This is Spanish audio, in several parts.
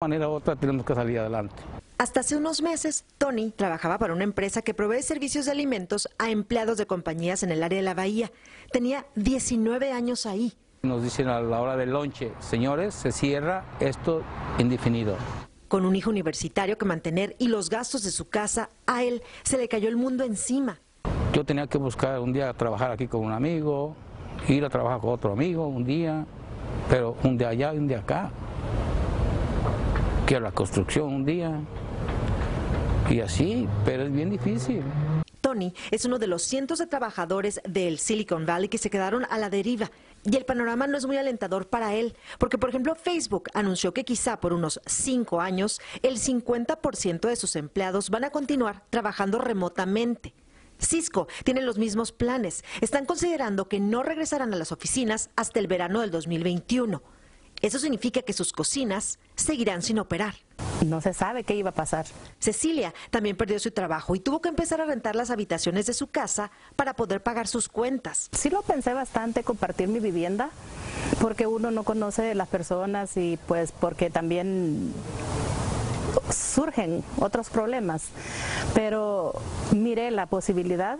manera u otra tenemos que salir adelante. Hasta hace unos meses, Tony trabajaba para una empresa que provee servicios de alimentos a empleados de compañías en el área de la Bahía. Tenía 19 años ahí. Nos dicen a la hora del lonche, señores, se cierra esto indefinido. Con un hijo universitario que mantener y los gastos de su casa, a él se le cayó el mundo encima. Yo tenía que buscar un día trabajar aquí con un amigo, ir a trabajar con otro amigo un día, pero un día allá y un día acá. Que la construcción un día y así, pero es bien difícil. Tony es uno de los cientos de trabajadores del Silicon Valley que se quedaron a la deriva y el panorama no es muy alentador para él, porque por ejemplo Facebook anunció que quizá por unos 5 años el 50% de sus empleados van a continuar trabajando remotamente. Cisco tiene los mismos planes, están considerando que no regresarán a las oficinas hasta el verano del 2021. Eso significa que sus cocinas seguirán sin operar. No se sabe qué iba a pasar. Cecilia también perdió su trabajo y tuvo que empezar a rentar las habitaciones de su casa para poder pagar sus cuentas. Sí lo pensé bastante, compartir mi vivienda, porque uno no conoce las personas y pues porque también surgen otros problemas. Pero miré la posibilidad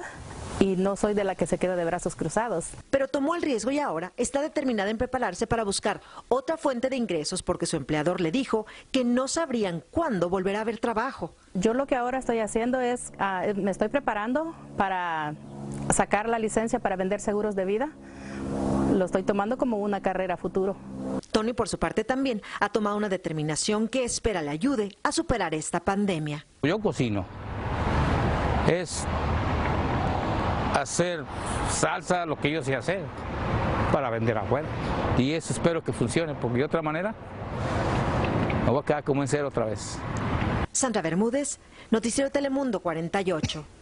y no soy de la que se queda de brazos cruzados. Pero tomó el riesgo y ahora está determinada en prepararse para buscar otra fuente de ingresos porque su empleador le dijo que no sabrían cuándo volverá a haber trabajo. Yo lo que ahora estoy haciendo es, me estoy preparando para sacar la licencia para vender seguros de vida. Lo estoy tomando como una carrera futuro. Tony, por su parte, también ha tomado una determinación que espera le ayude a superar esta pandemia. Yo cocino. Es hacer salsa, lo que yo sé hacer, para vender afuera. Y eso espero que funcione, porque de otra manera me voy a quedar como en cero otra vez. Sandra Bermúdez, Noticiero Telemundo 48.